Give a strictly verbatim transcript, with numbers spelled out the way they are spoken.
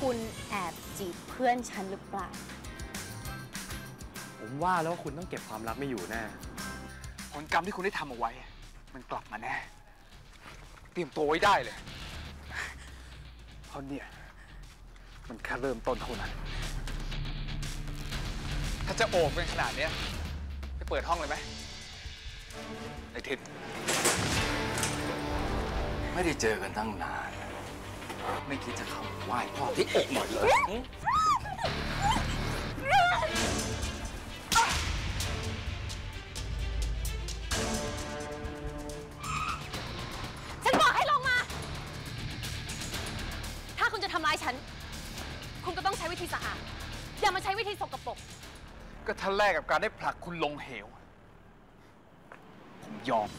คุณแอบจีบเพื่อนฉันหรือเปล่าผมว่าแล้วคุณต้องเก็บความลับไม่อยู่แน่ผลกรรมที่คุณได้ทำเอาไว้มันกลับมาแน่เตรียมตัวไว้ได้เลยเพราะเนี่ยมันแค่เริ่มต้นเท่านั้นถ้าจะโอบกันขนาดนี้ไปเปิดห้องเลยไหมไอ้ทิศไม่ได้เจอกันตั้งนานไม่คิดจะเข้าไหว้พ่อที่อกหมดเลยฉันบอกให้ลงมาถ้าคุณจะทำร้ายฉันคุณก็ต้องใช้วิธีสะอาดอย่ามาใช้วิธีสกปรกก็ถ้าแลกกับการได้ผลักคุณลงเหวผมยอม